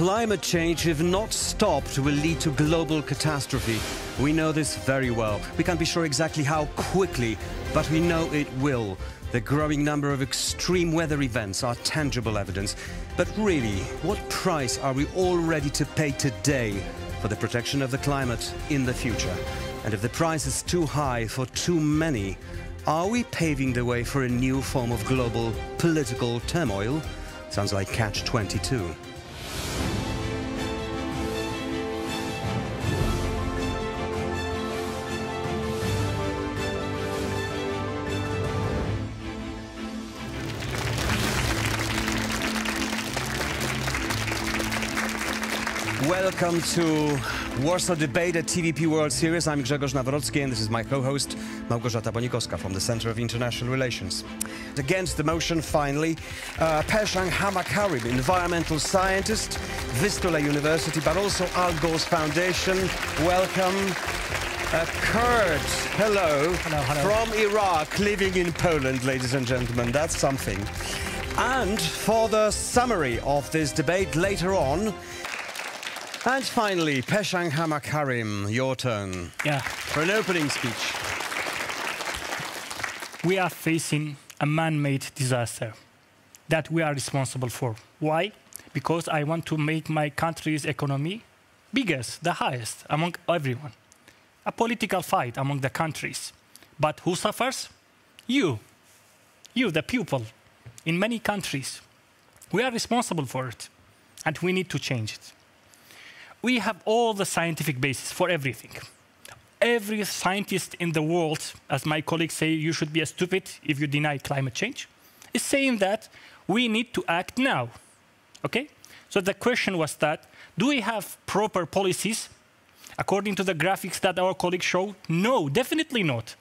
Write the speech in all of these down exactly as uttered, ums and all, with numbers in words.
Climate change, if not stopped, will lead to global catastrophe. We know this very well. We can't be sure exactly how quickly, but we know it will. The growing number of extreme weather events are tangible evidence. But really, what price are we all ready to pay today for the protection of the climate in the future? And if the price is too high for too many, are we paving the way for a new form of global political turmoil? Sounds like catch twenty-two. Welcome to Warsaw Debate, a T V P World Series. I'm Grzegorz Nawrocki and this is my co-host Małgorzata Bonikowska from the Center of International Relations. Against the motion, finally, uh, Peshang Hamakarib, environmental scientist, Vistula University, but also Al Gore's Foundation. Welcome. Uh, Kurt, hello. Hello, hello. From Iraq, living in Poland, ladies and gentlemen. That's something. And for the summary of this debate later on, and finally, Peshang Hamakarib, your turn. Yeah. For an opening speech. We are facing a man-made disaster that we are responsible for. Why? Because I want to make my country's economy biggest, the highest among everyone. A political fight among the countries. But who suffers? You. You, the people. In many countries. We are responsible for it. And we need to change it. We have all the scientific basis for everything. Every scientist in the world, as my colleagues say, you should be a stupid if you deny climate change, is saying that we need to act now, okay? So the question was that, do we have proper policies? According to the graphics that our colleagues showed, no, definitely not.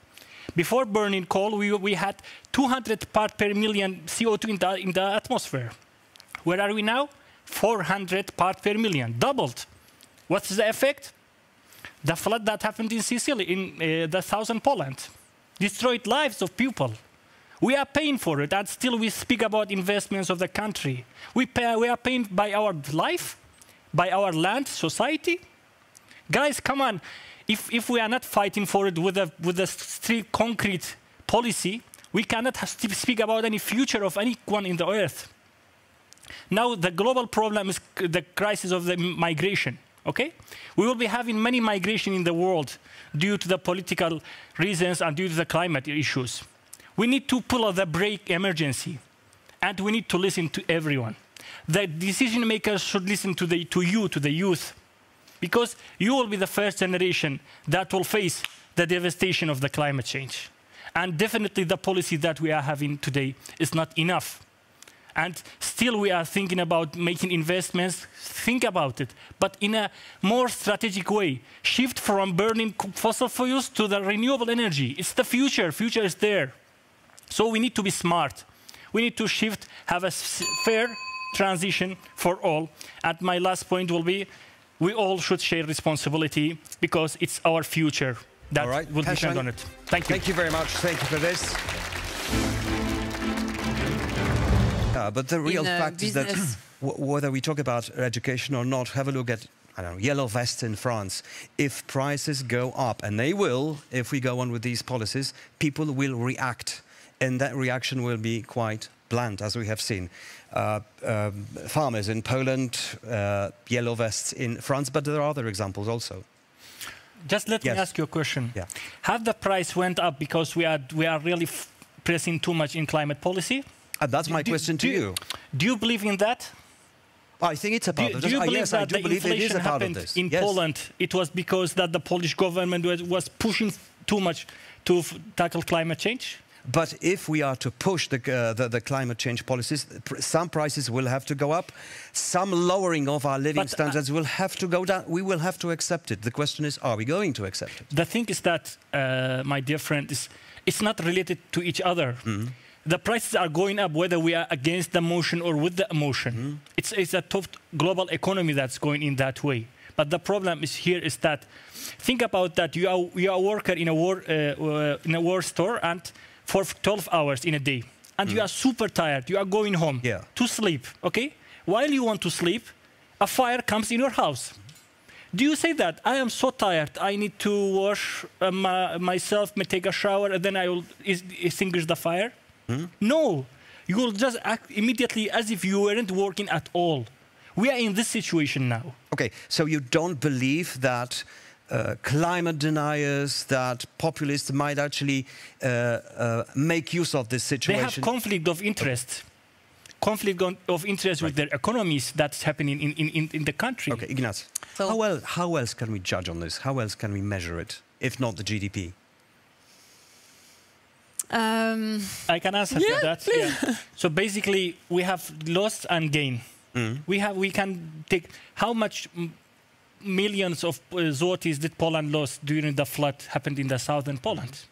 Before burning coal, we, we had two hundred parts per million C O two in the, in the atmosphere. Where are we now? four hundred parts per million, doubled. What's the effect? The flood that happened in Sicily, in uh, the southern Poland, destroyed lives of people. We are paying for it, and still we speak about investments of the country. We, pay, we are paying by our life, by our land, society. Guys, come on. If, if we are not fighting for it with a, with a strict concrete policy, we cannot speak about any future of anyone in the earth. Now, the global problem is the crisis of the migration. Okay? We will be having many migration in the world due to the political reasons and due to the climate issues. We need to pull out the brake emergency, and we need to listen to everyone. The decision makers should listen to, the, to you, to the youth, because you will be the first generation that will face the devastation of the climate change. And definitely the policy that we are having today is not enough. And still we are thinking about making investments, think about it, but in a more strategic way. Shift from burning fossil fuels to the renewable energy. It's the future, future is there. So we need to be smart. We need to shift, have a fair transition for all. And my last point will be, we all should share responsibility because it's our future that all right. will Passion. depend on it. Thank you. Thank you very much, thank you for this. But the real fact is that whether we talk about education or not, have a look at, I don't know, yellow vests in France. If prices go up, and they will, if we go on with these policies, people will react. And that reaction will be quite blunt, as we have seen. Uh, um, farmers in Poland, uh, yellow vests in France, but there are other examples also. Just let yes. me ask you a question. Yeah. Have the price went up because we are, we are really f pressing too much in climate policy? And that's my do, question to do, you. Do you believe in that? I think it's a part do, of this. Do you believe ah, yes, that I do the believe inflation it is a part happened of this. in yes. Poland? It was because that the Polish government was pushing too much to f tackle climate change? But if we are to push the, uh, the, the climate change policies, pr some prices will have to go up, some lowering of our living but standards uh, will have to go down. We will have to accept it. The question is, are we going to accept it? The thing is that, uh, my dear friend, is it's not related to each other. Mm-hmm. The prices are going up whether we are against the motion or with the motion. Mm-hmm. It's, it's a tough global economy that's going in that way. But the problem is here is that, think about that, you are, you are a worker in a, war, uh, uh, in a war store and for twelve hours in a day. And mm-hmm. you are super tired, you are going home yeah. to sleep, okay? While you want to sleep, a fire comes in your house. Do you say that? I am so tired. I need to wash uh, my, myself, may take a shower, and then I will extinguish the fire? Mm-hmm. No. You will just act immediately as if you weren't working at all. We are in this situation now. Okay, so you don't believe that uh, climate deniers, that populists might actually uh, uh, make use of this situation? They have conflict of interest. Conflict of interest right. with their economies that's happening in, in, in the country. Okay, Ignaz, so how, else, how else can we judge on this? How else can we measure it, if not the G D P? Um, I can answer yeah, that. Yeah. So basically, we have loss and gain. Mm. We, have, we can take how much millions of uh, zlotys did Poland lost during the flood happened in the southern Poland. Mm.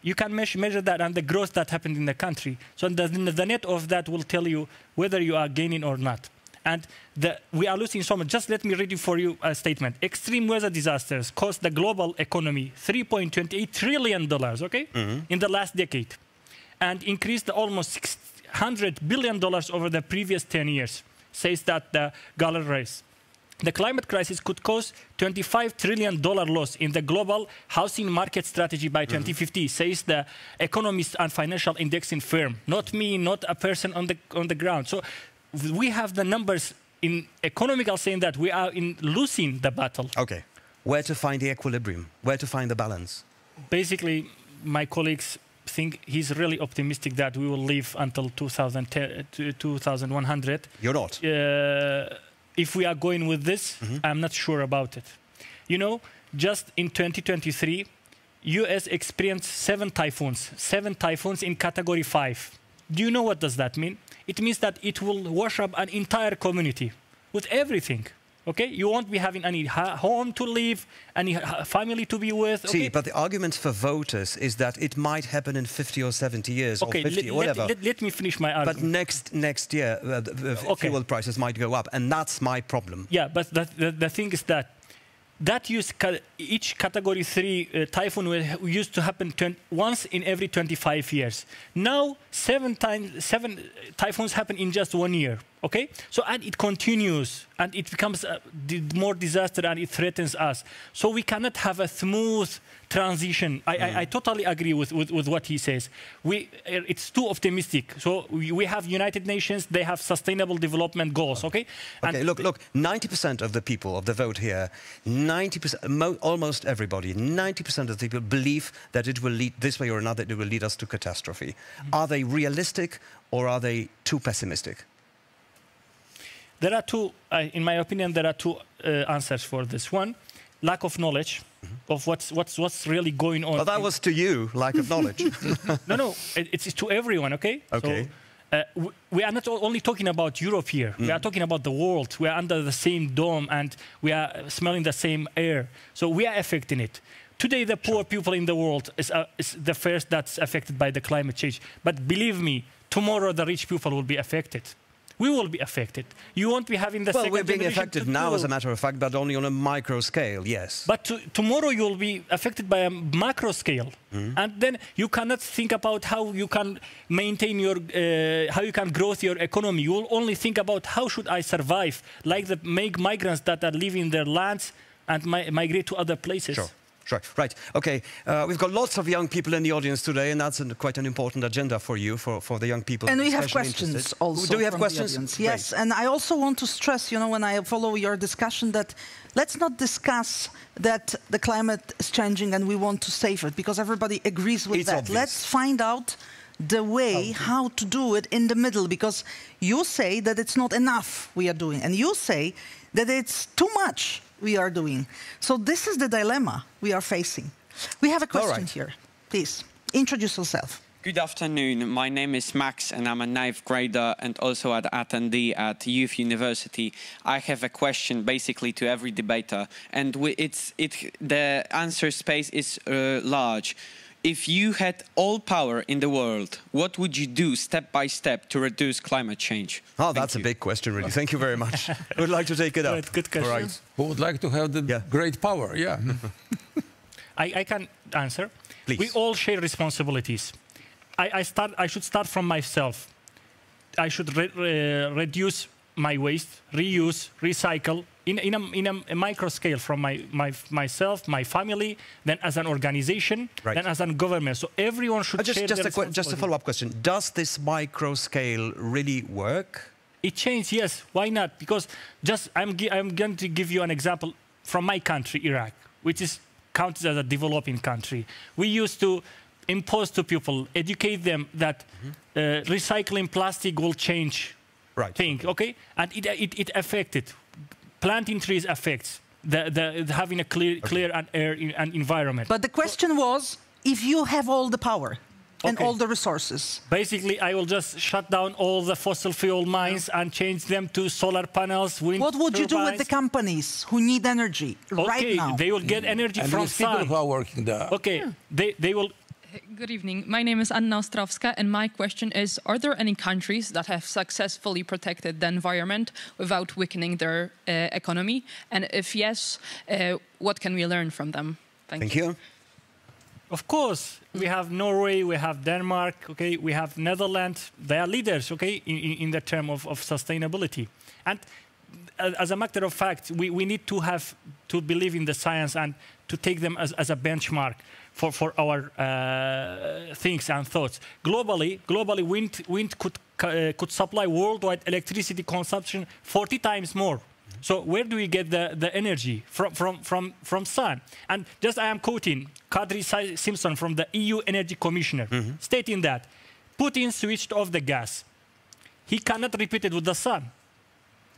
You can measure that and the growth that happened in the country. So the, the net of that will tell you whether you are gaining or not. And the, we are losing so much. Just let me read you for you a statement. Extreme weather disasters cost the global economy three point two eight trillion dollars, okay, mm-hmm. in the last decade, and increased almost six hundred billion dollars over the previous ten years, says that the Gallup race. The climate crisis could cause twenty-five trillion dollar loss in the global housing market strategy by twenty fifty, mm-hmm. says the economist and financial indexing firm. Not me, not a person on the on the ground. So we have the numbers in economical saying that we are in losing the battle. Okay, where to find the equilibrium? Where to find the balance? Basically, my colleagues think he's really optimistic that we will live until two thousand one hundred. You're not. Uh, If we are going with this, mm-hmm. I'm not sure about it. You know, just in twenty twenty-three, U S experienced seven typhoons, seven typhoons in category five. Do you know what does that mean? It means that it will wash up an entire community with everything. Okay, you won't be having any home to live, any family to be with. Okay? See, but the argument for voters is that it might happen in fifty or seventy years okay, or fifty, let, whatever. Let, let, let me finish my argument. But next, next year, uh, the okay. fuel prices might go up, and that's my problem. Yeah, but the, the, the thing is that that use ca each category three uh, typhoon will used to happen once in every twenty-five years. Now, seven times seven typhoons happen in just one year. Okay, so and it continues and it becomes uh, more disaster and it threatens us. So we cannot have a smooth transition. I, mm. I, I totally agree with, with, with what he says. We, it's too optimistic. So we, we have United Nations, they have sustainable development goals, okay? And okay, look, look, ninety percent of the people of the vote here, ninety percent, almost everybody, ninety percent of the people believe that it will lead this way or another, it will lead us to catastrophe. Mm. Are they realistic or are they too pessimistic? There are two, uh, in my opinion, there are two uh, answers for this. One, lack of knowledge mm-hmm. of what's, what's, what's really going on. Well, that was to you, lack of knowledge. No, no, it, it's to everyone, okay? Okay. So, uh, we, we are not only talking about Europe here. Mm. We are talking about the world. We are under the same dome and we are smelling the same air. So we are affecting it. Today, the poor sure. people in the world is, uh, is the first that's affected by the climate change. But believe me, tomorrow the rich people will be affected. We will be affected. You won't be having the well, second Well, we're being affected now, as a matter of fact, but only on a micro scale, yes. But to, tomorrow you'll be affected by a macro scale. Mm. And then you cannot think about how you can maintain your, uh, how you can grow your economy. You will only think about how should I survive, like the migrants that are leaving their lands and mi migrate to other places. Sure. Right. Okay. Uh, we've got lots of young people in the audience today, and that's an, quite an important agenda for you, for, for the young people. And we have questions interested. also. Do we have questions? Yes. Great. And I also want to stress, you know, when I follow your discussion, that let's not discuss that the climate is changing and we want to save it, because everybody agrees with it's that. Obvious. Let's find out the way, how to do it in the middle, because you say that it's not enough we are doing, and you say that it's too much we are doing. So this is the dilemma we are facing. We have a question right. here. Please, introduce yourself. Good afternoon. My name is Max and I'm a ninth grader and also an attendee at Youth University. I have a question basically to every debater, and we, it's, it, the answer space is uh, large. If you had all power in the world, what would you do step by step to reduce climate change? Oh, Thank that's you. a big question, really. Thank you very much. I would like to take it up. Right, good question. Right. Who would like to have the yeah. great power? Yeah. I, I can answer. Please. We all share responsibilities. I, I, start, I should start from myself. I should re, re, reduce my waste, reuse, recycle in, in, a, in a, a micro scale from my, my, myself, my family, then as an organization, right. then as a government. So everyone should uh, just, share just their a Just a follow-up question. Does this micro scale really work? It changed, yes. Why not? Because just I'm, I'm going to give you an example from my country, Iraq, which is counted as a developing country. We used to impose to people, educate them that mm-hmm. uh, recycling plastic will change right. thing, okay? And it, it, it affected. Planting trees affects the, the, the having a clear, okay. clear and air in, and environment. But the question was, if you have all the power, and okay. all the resources. Basically, I will just shut down all the fossil fuel mines yeah. and change them to solar panels, wind turbines. What would turbines. you do with the companies who need energy okay, right now? They will get energy and from sun. People who are working there. Okay, yeah. they, they will... Good evening. My name is Anna Ostrawska, and my question is, are there any countries that have successfully protected the environment without weakening their uh, economy? And if yes, uh, what can we learn from them? Thank, Thank you. you. Of course, we have Norway, we have Denmark, okay, we have Netherlands. They are leaders, okay, in, in the term of, of sustainability. And as a matter of fact, we, we need to have to believe in the science and to take them as, as a benchmark for, for our uh, things and thoughts. Globally, globally, wind, wind could, uh, could supply worldwide electricity consumption forty times more. So where do we get the, the energy from, from, from, from sun? And just I am quoting Kadri Simpson from the E U Energy Commissioner, mm-hmm. stating that Putin switched off the gas. He cannot repeat it with the sun.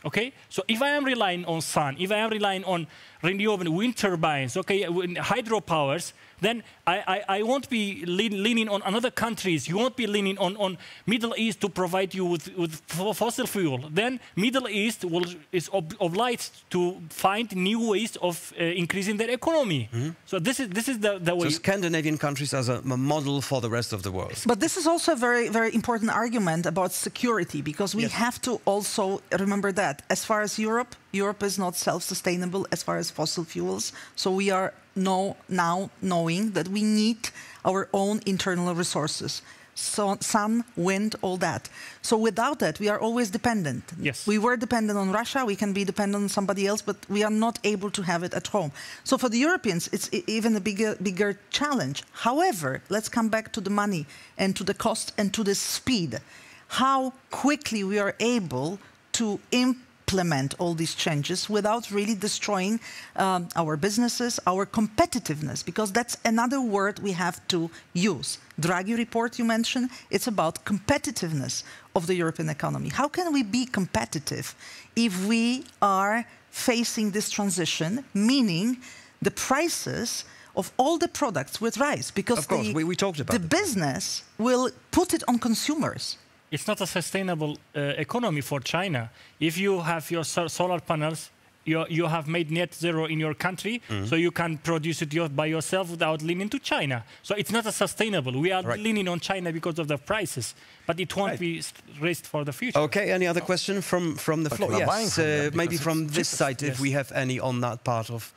Okay? So if I am relying on sun, if I am relying on renewable wind turbines, okay, hydropowers, then I, I, I won't be lean, leaning on other countries. You won't be leaning on, on Middle East to provide you with, with fossil fuel. Then Middle East will, is ob obliged to find new ways of uh, increasing their economy. Mm-hmm. So this is, this is the, the way... So Scandinavian countries as a model for the rest of the world. But this is also a very, very important argument about security, because we yes. have to also remember that as far as Europe, Europe is not self-sustainable as far as fossil fuels, so we are know, now knowing that we need our own internal resources. So, sun, wind, all that. So without that, we are always dependent. Yes. We were dependent on Russia, we can be dependent on somebody else, but we are not able to have it at home. So for the Europeans, it's even a bigger, bigger challenge. However, let's come back to the money and to the cost and to the speed. How quickly we are able to impact implement all these changes without really destroying um, our businesses, our competitiveness, because that's another word we have to use. Draghi report you mentioned, it's about competitiveness of the European economy. How can we be competitive if we are facing this transition, meaning the prices of all the products will rise? Because of course, the, we, we talked about the it. business will put it on consumers. It's not a sustainable uh, economy for China. If you have your so solar panels, you, you have made net zero in your country, mm-hmm. so you can produce it your, by yourself without leaning to China. So it's not a sustainable. We are right. leaning on China because of the prices, but it won't right. be raised for the future. Okay, any other question from, from the floor? Yes, uh, maybe from this cheapest. side, yes. if we have any on that part of,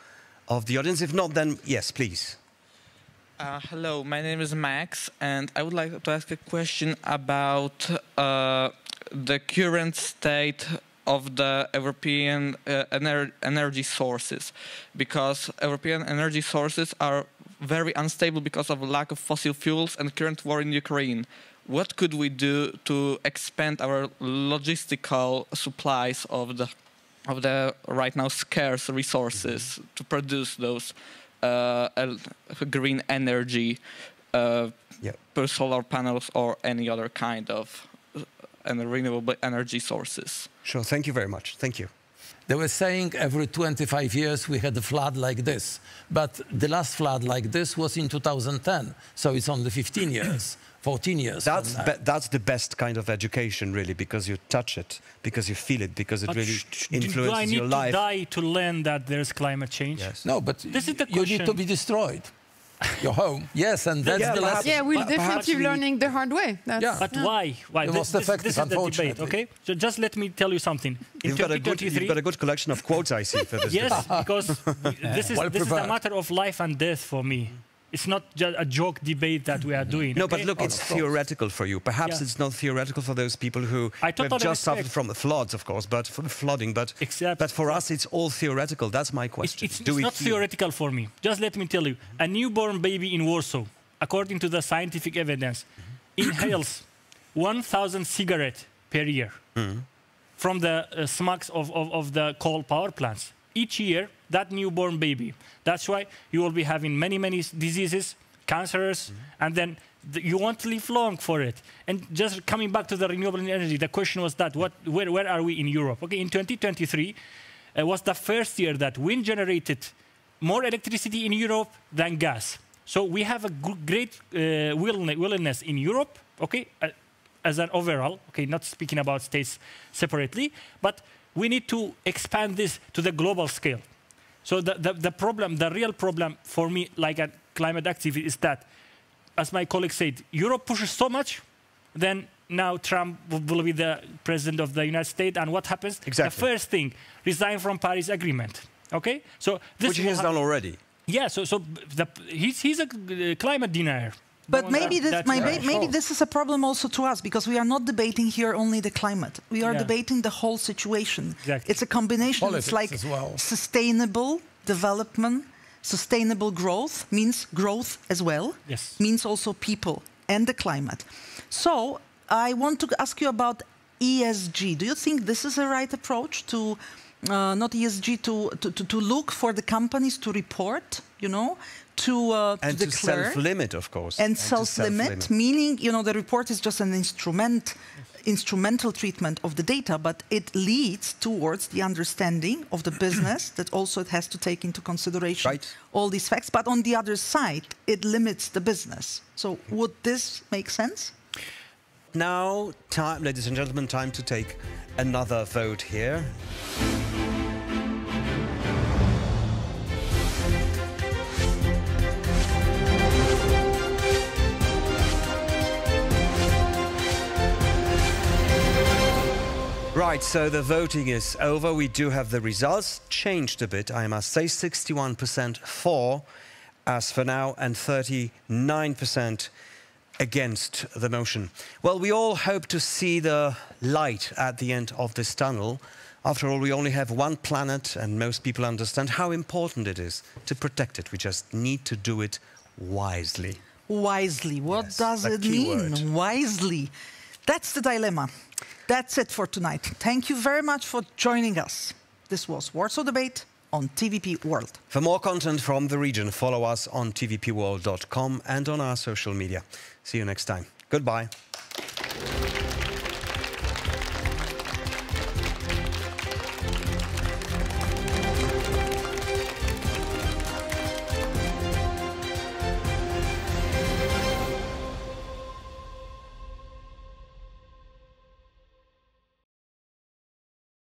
of the audience. If not, then yes, please. Uh, hello, my name is Max, and I would like to ask a question about uh, the current state of the European uh, ener energy sources, because European energy sources are very unstable because of lack of fossil fuels and current war in Ukraine. What could we do to expand our logistical supplies of the, of the right now scarce resources to produce those? Uh, uh, green energy, uh, yep. per solar panels or any other kind of uh, and renewable energy sources. Sure, thank you very much. Thank you. They were saying every twenty-five years we had a flood like this, but the last flood like this was in two thousand ten, so it's only fifteen years, fourteen years. That's, be that's the best kind of education, really, because you touch it, because you feel it, because it but really influences your life. Do I need to life. die to learn that there's climate change? Yes. No, but this is the you question. need to be destroyed. Your home, yes, and that's yeah, the last. Yeah, we'll definitely be learning the hard way. That's yeah. But yeah. why? Why? This, this, this is the debate, okay? So just let me tell you something. In you've, got a good, you've got a good collection of quotes, I see, for this. Yes, because this, is, well this is a matter of life and death for me. It's not just a joke debate that we are doing. No, okay? But look, oh, it's theoretical for you. Perhaps yeah. it's not theoretical for those people who, I totally who have just respect. suffered from the floods, of course, but from flooding. But Except but for us, it's all theoretical. That's my question. It's, it's, Do it's not feel? theoretical for me. Just let me tell you, a newborn baby in Warsaw, according to the scientific evidence, mm-hmm. inhales one thousand cigarettes per year mm-hmm. from the uh, smokes of, of, of the coal power plants. Each year, that newborn baby. That's why you will be having many, many diseases, cancers, mm-hmm. and then th you won't live long for it. And just coming back to the renewable energy, the question was that, what, where, where are we in Europe? Okay, in twenty twenty-three, it was the first year that wind generated more electricity in Europe than gas. So we have a great uh, willingness in Europe, okay, uh, as an overall, okay, not speaking about states separately, but we need to expand this to the global scale. So the, the, the problem, the real problem for me, like a climate activist, is that, as my colleague said, Europe pushes so much, then now Trump will be the president of the United States, and what happens? Exactly. The first thing, resign from Paris Agreement, okay? So this Which he has done already. Yeah, so, so the, he's, he's a climate denier. But maybe this, my, yeah. maybe this is a problem also to us, because we are not debating here only the climate. We are yeah. debating the whole situation. Exactly. It's a combination. Politics it's like as well. Sustainable development, sustainable growth means growth as well. Yes. Means also people and the climate. So I want to ask you about E S G. Do you think this is the right approach to uh, not E S G to, to, to, to look for the companies to report, you know? To, uh, and to, to self-limit, of course. And, and self-limit, self meaning, you know, the report is just an instrument, yes. instrumental treatment of the data, but it leads towards the understanding of the business that also it has to take into consideration right. all these facts. But on the other side, it limits the business. So would this make sense? Now, time, ladies and gentlemen, time to take another vote here. Right, so the voting is over. We do have the results changed a bit, I must say. sixty-one percent for, as for now, and thirty-nine percent against the motion. Well, we all hope to see the light at the end of this tunnel. After all, we only have one planet, and most people understand how important it is to protect it. We just need to do it wisely. Wisely. What yes, does it mean? Word. Wisely. That's the dilemma. That's it for tonight. Thank you very much for joining us. This was Warsaw Debate on T V P World. For more content from the region, follow us on t v p world dot com and on our social media. See you next time. Goodbye.